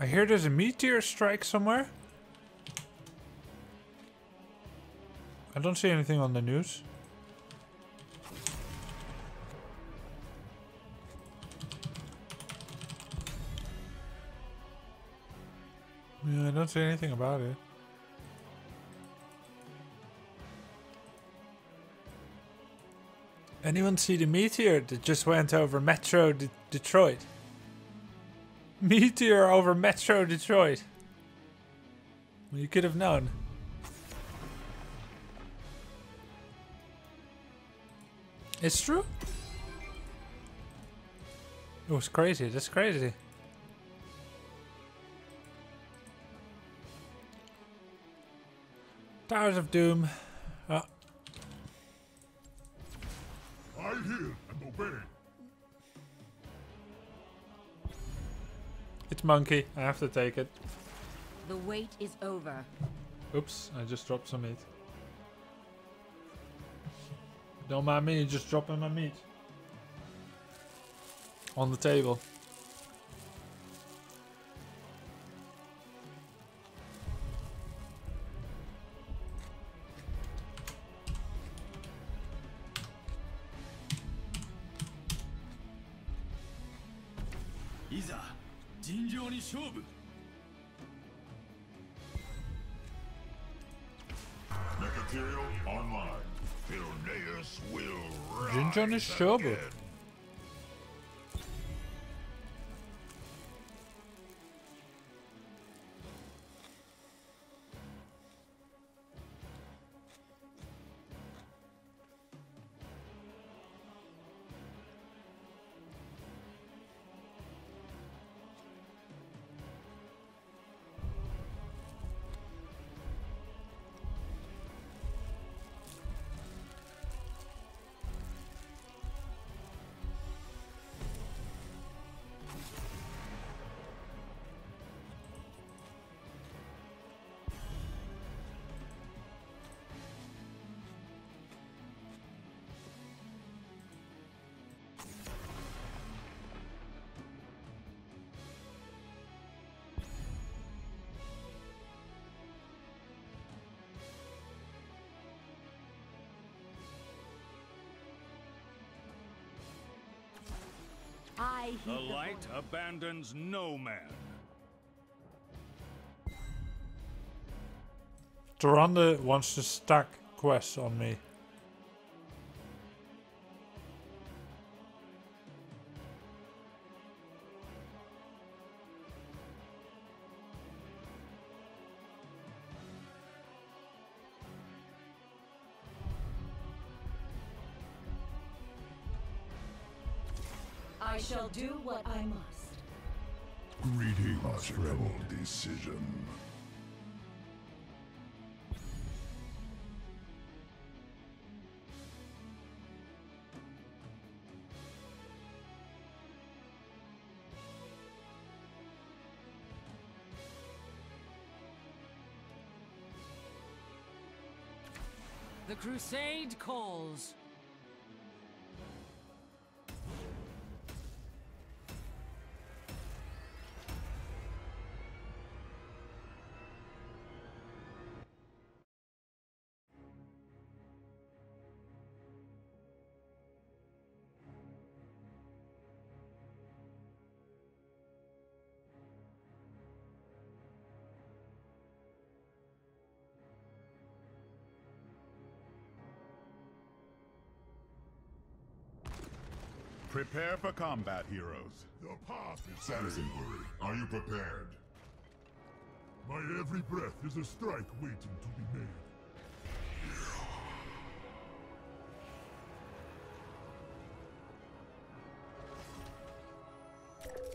I hear there's a meteor strike somewhere. I don't see anything on the news. Yeah, I don't see anything about it. Anyone see the meteor that just went over Metro Detroit? Meteor over Metro Detroit. Well, you could have known. It's true. It was crazy. That's crazy. Towers of Doom. I hear and obey. It's monkey. I have to take it. The wait is over. Oops, I just dropped some meat. Don't mind me, just dropping my meat. On the table. Shobu. The light abandons no man. Tyrande wants to stack quests on me. Shall do what I must. Greetings, rebel decision. The crusade calls. Prepare for combat, heroes. The path is Saracen. Are you prepared? My every breath is a strike waiting to be made.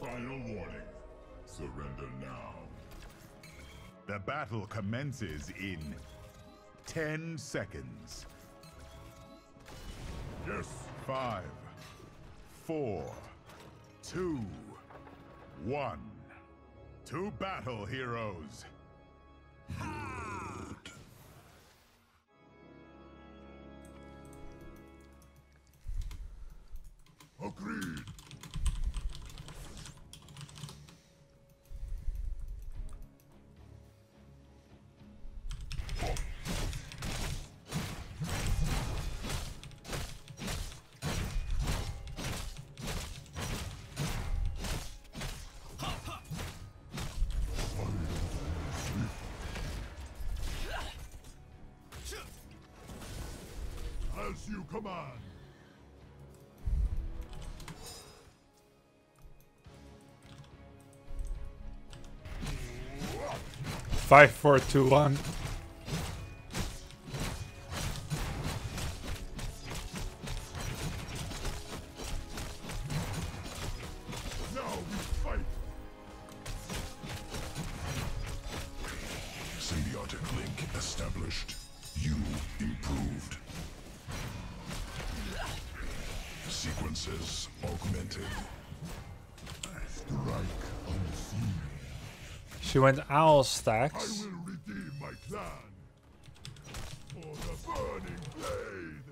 Final warning. Surrender now. The battle commences in 10 seconds. Yes. 5, 4, 2, 1. To battle, heroes. Agreed. as you command. Five, four, two, one. Now we fight. Symbiotic link established. You improved. Sequences augmented. Strike unseen. She went owl stacks. I will redeem my clan for the burning blade.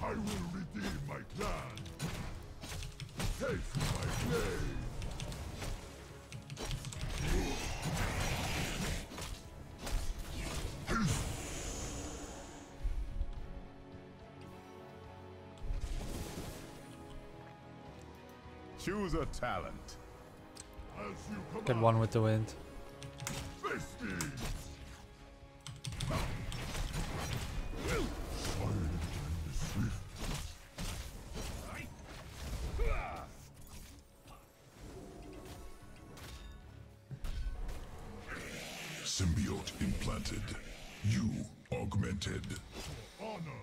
I will redeem my clan. Take my blade. Choose a talent. Get one with the wind. Symbiote implanted. You augmented. Honor.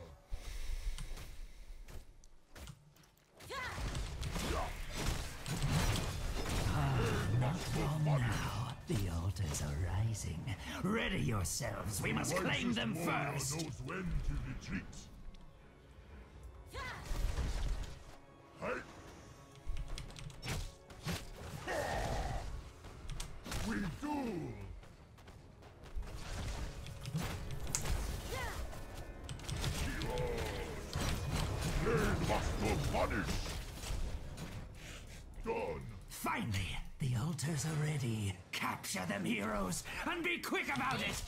Now, the altars are rising. Ready yourselves, we must claim them first. Knows when to retreat. Hey. We do. They must be punished. Done. Finally. The altars are ready. Capture them, heroes, and be quick about it!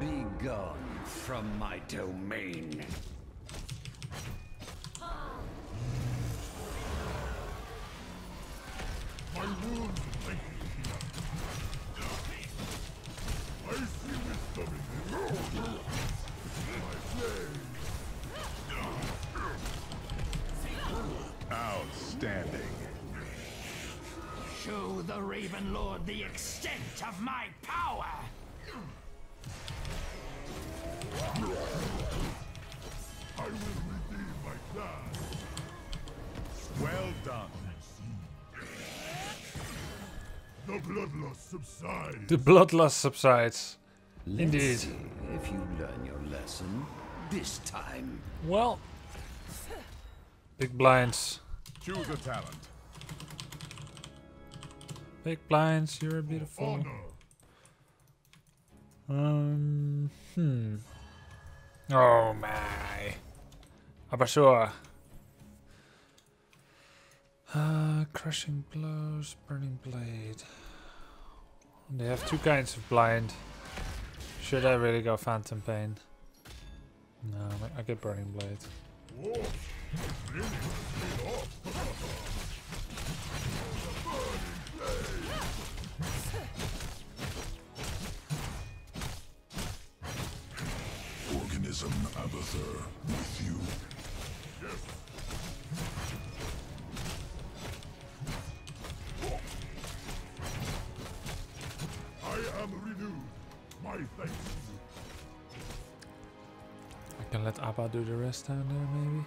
Be gone from my domain. My wounds make me. I see wisdom in the road. My blade. Outstanding. Show the Raven Lord the extent of my power! I will redeem my plan. Well done. The bloodlust subsides. The bloodlust subsides. Indeed. If you learn your lesson this time. Well. Big blinds. Choose a talent. Big blinds, you're beautiful. Oh my. Abathur. Crushing blows, burning blade. They have two kinds of blind. Should I really go phantom pain? No, I get burning blade. Whoa, really Organism Abathur with you. Yes. I am renewed. My thanks. I can let Abba do the rest down there, maybe.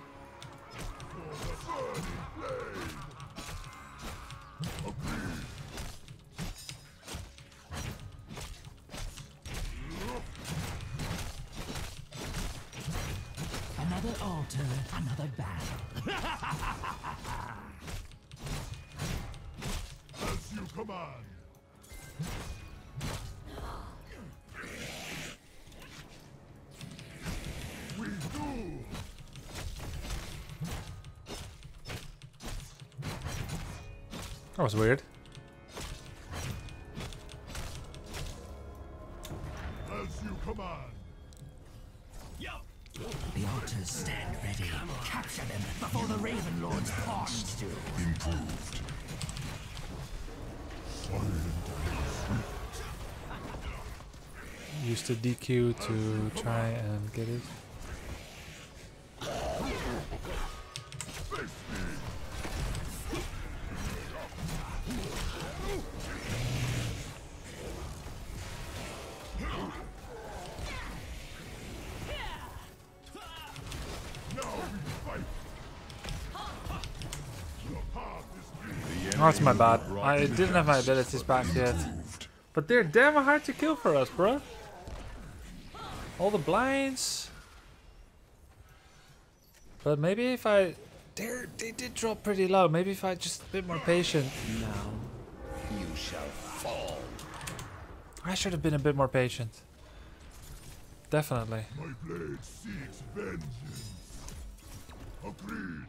Another battle. As you command. We do. That was weird. As you command. The altar Defenders stand ready. Capture them before the Raven Lord's pawns do. Improved. Use the DQ to try and get it. Oh, that's my bad. I didn't have my abilities back yet. But they're damn hard to kill for us, bro. All the blinds. But maybe if I... They did drop pretty low. Maybe if I just a bit more patient. Now you shall fall. I should have been a bit more patient. Definitely. My blade seeks vengeance. Agreed.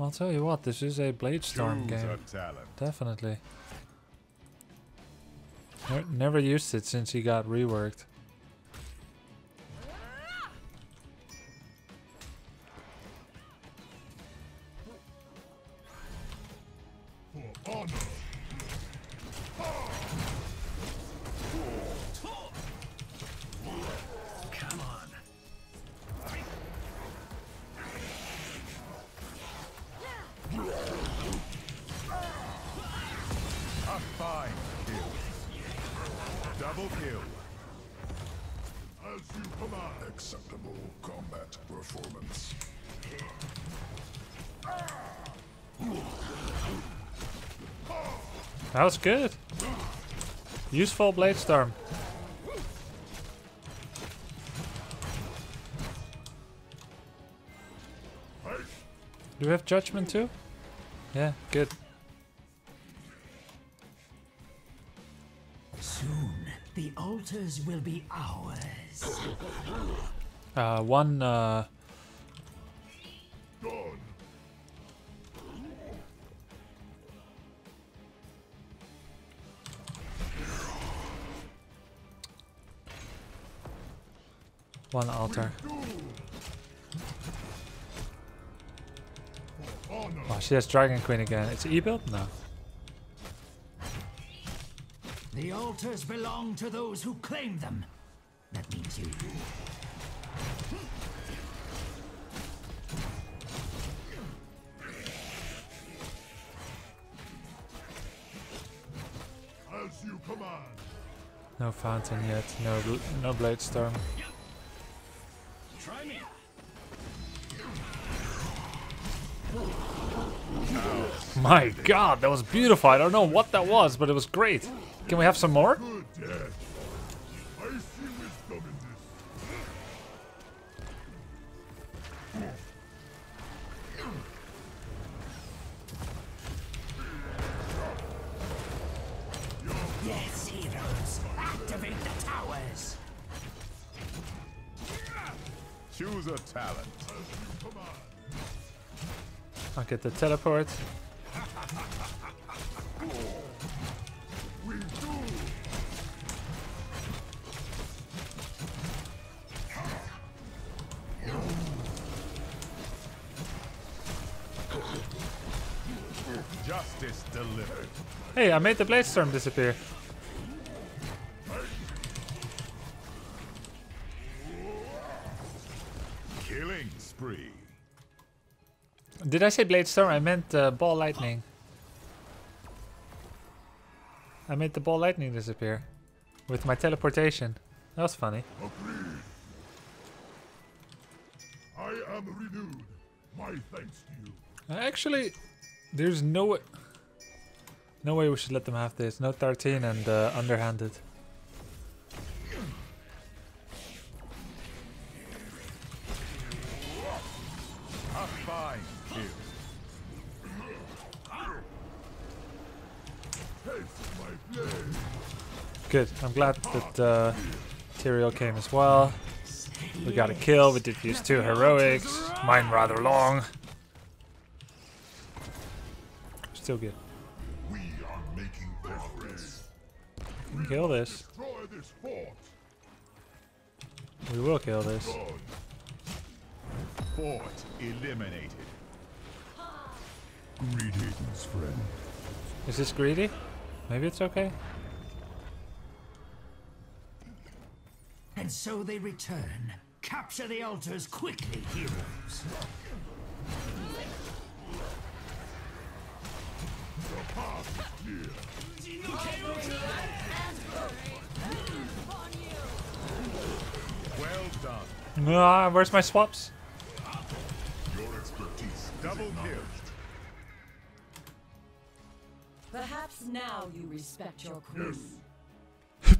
I'll tell you what, this is a Bladestorm game. Definitely. Never used it since he got reworked. That was good. Useful Bladestorm. Do we have judgment too? Yeah, good. Soon the altars will be ours. One altar. Oh, she has Dragon Queen again. It's E-build? No. The altars belong to those who claim them. That means you. As you command. No fountain yet. No Bladestorm. Try me. My god, that was beautiful. I don't know what that was, but it was great. Can we have some more? Yes, heroes, activate the towers. Choose a talent. I'll get the teleport. Justice delivered. Hey, I made the Bladestorm disappear. Did I say Bladestorm? I meant ball lightning. I made the ball lightning disappear with my teleportation. That was funny. Agreed. I am renewed. My thanks to you. Actually, there's no way we should let them have this. No 13 and underhanded. Good. I'm glad that Tyrael came as well. We got a kill. We did use 2 heroics. Mine rather long. Still good. We are making progress. Kill this. We will kill this. Fort eliminated. Greetings, friend. Is this greedy? Maybe it's okay. And so they return. Capture the altars quickly, heroes. The path is clear. Well done. Ah, where's my swaps? Your expertise. Double kill. Perhaps now you respect your crew. Yes.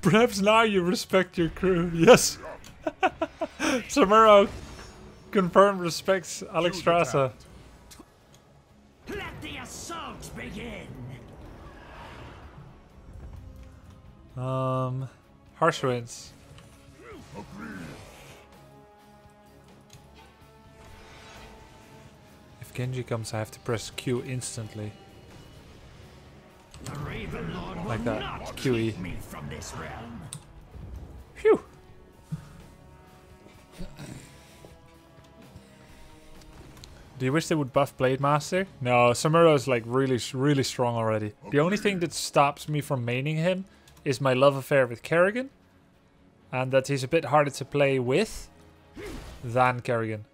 Perhaps now you respect your crew. Yes. Samuro confirmed respects Alexstrasza. Let the assault begin. Harsh winds. If Genji comes, I have to press Q instantly. The Raven Lord will like that. Not QE. Me from this realm. Phew. Do you wish they would buff Blade Master? No, Samuro is like really strong already. The only thing that stops me from maining him is my love affair with Kerrigan, and that he's a bit harder to play with than Kerrigan.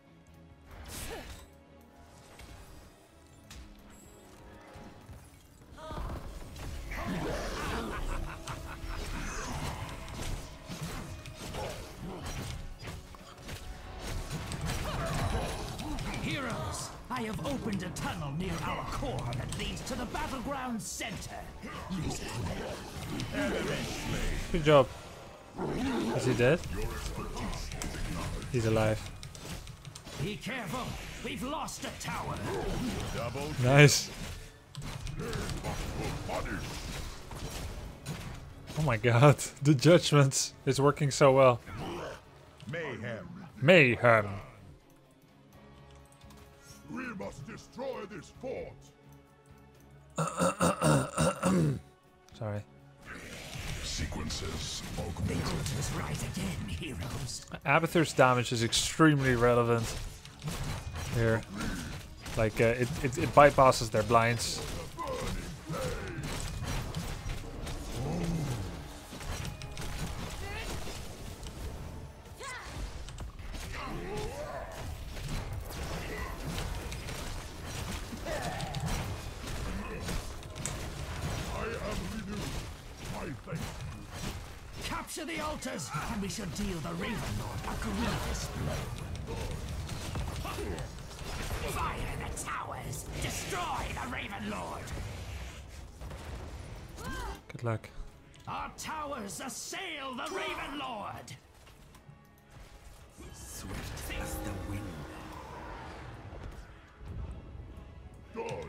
I have opened a tunnel near our core that leads to the battleground center. Use it. Good job. Is he dead? He's alive. Be careful. We've lost a tower. Nice. Oh my god. The judgments is working so well. Mayhem. Mayhem. We must destroy this fort. Sorry. Sequences augmented. Rise again, heroes. Abathur's damage is extremely relevant here. Like it bypasses their blinds. The altars, and we shall deal the Raven Lord a grievous blow. Fire the towers! Destroy the Raven Lord! Good luck. Our towers assail the Raven Lord! Swift as the wind. God.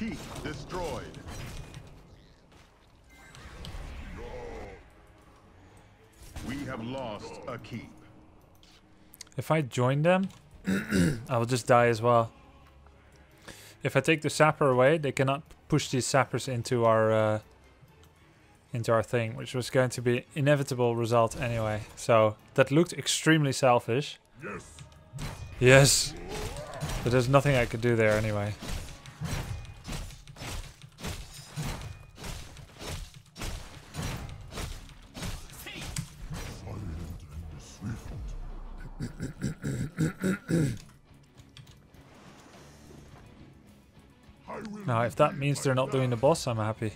Keep destroyed. We have lost a keep. If I join them, I will just die as well. If I take the sapper away, they cannot push these sappers into our thing, which was going to be inevitable result anyway. So that looked extremely selfish. Yes. Yes. But there's nothing I could do there anyway. Now, if that means they're not doing the boss, I'm happy.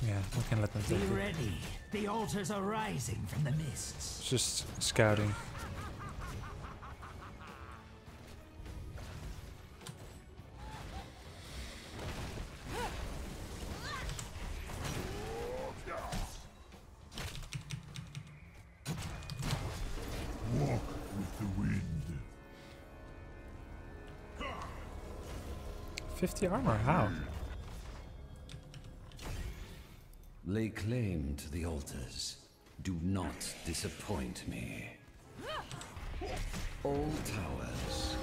Yeah, we can let them take it. Be ready. The altars are rising from the mists. It's just scouting. Armor, how? lay claim to the altars. Do not disappoint me. All towers,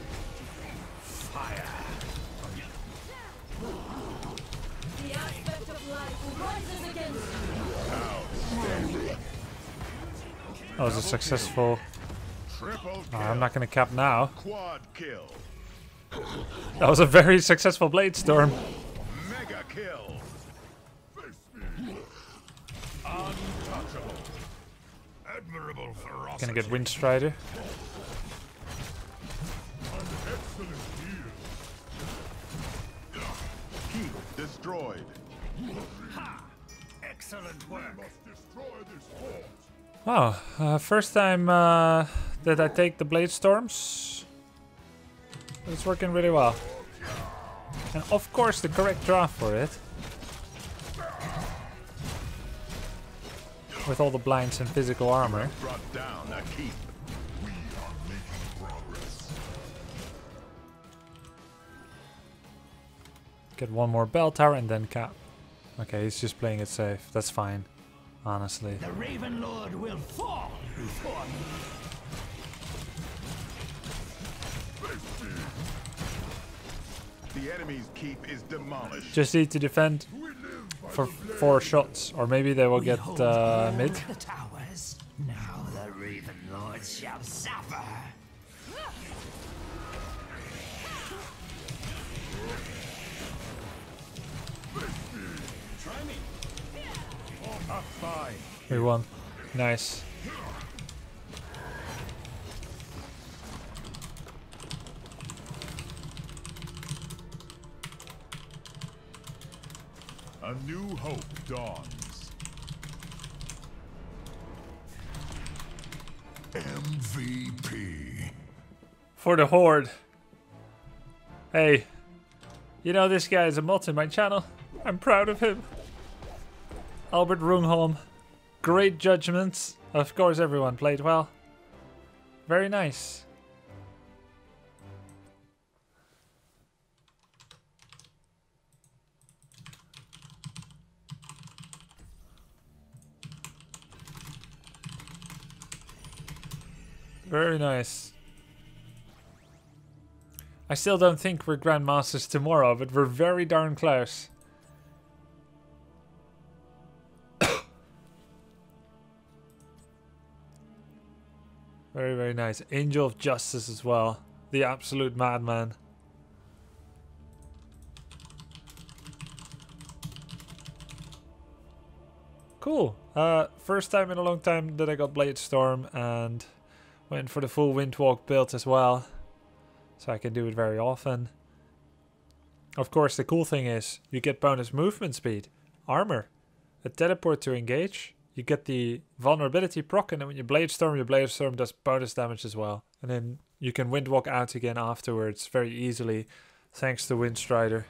fire! The aspect of life rises against you. That was a successful. Oh, I'm not going to cap now. Quad kill. That was a very successful Bladestorm. Mega kill. Untouchable. Admirable ferocity. Gonna get Windstrider. Keep destroyed. Ha! Excellent work. Must destroy this fort. Wow, first time that I take the Bladestorms. It's working really well. And of course the correct draft for it. With all the blinds and physical armor. Brought down a keep. We are making progress. Get one more bell tower and then cap. Okay, he's just playing it safe. That's fine. Honestly. The Raven Lord will fall before me. The enemy's keep is demolished. Just need to defend for 4 shots, or maybe they will get mid. The towers. Now the Raven Lord shall suffer. Try me. We won. Nice. A new hope dawns. MVP. For the Horde. Hey, you know this guy is a mod in my channel. I'm proud of him. Albert Rungholm. Great judgments. Of course everyone played well. Very nice. Very nice. I still don't think we're Grandmasters tomorrow, but we're very darn close. Very, very nice. Angel of Justice as well. The absolute madman. Cool. First time in a long time that I got Bladestorm and... went for the full Windwalk build as well, so I can do it very often. Of course, the cool thing is you get bonus movement speed, armor, a teleport to engage. You get the vulnerability proc, and then when you Bladestorm, your Bladestorm does bonus damage as well. And then you can Windwalk out again afterwards very easily, thanks to Windstrider.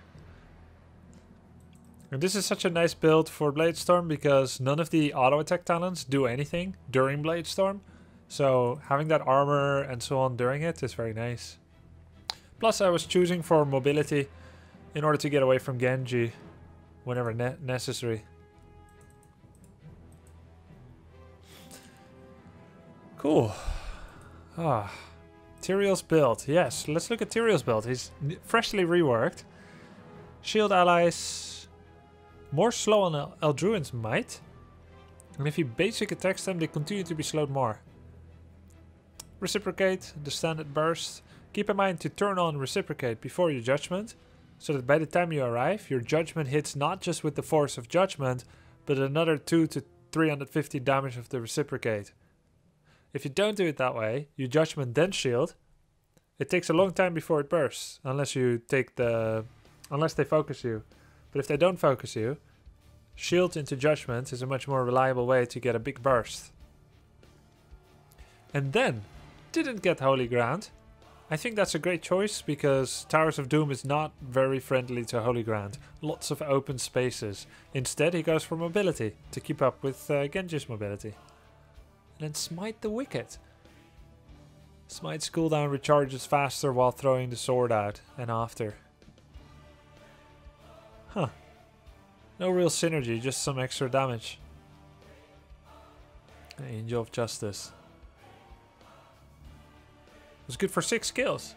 And this is such a nice build for Bladestorm because none of the auto attack talents do anything during Bladestorm. So having that armor and so on during it is very nice. Plus I was choosing for mobility in order to get away from Genji whenever necessary. Cool. Ah, Tyrael's build. Yes, let's look at Tyrael's build. He's freshly reworked. Shield allies. More slow on Eldruins might. And if he basic attacks them, they continue to be slowed more. Reciprocate, the standard burst. Keep in mind to turn on Reciprocate before your judgment, so that by the time you arrive, your judgment hits not just with the force of judgment, but another 2 to 350 damage of the Reciprocate. If you don't do it that way, your judgment then shield. It takes a long time before it bursts, unless you take the, unless they focus you. But if they don't focus you, shield into judgment is a much more reliable way to get a big burst. And then, didn't get Holy Ground. I think that's a great choice because Towers of Doom is not very friendly to Holy Ground. Lots of open spaces. Instead he goes for mobility to keep up with Genji's mobility. And then Smite the Wicked. Smite's cooldown recharges faster while throwing the sword out and after. Huh. No real synergy, just some extra damage. Angel of Justice. It was good for 6 kills.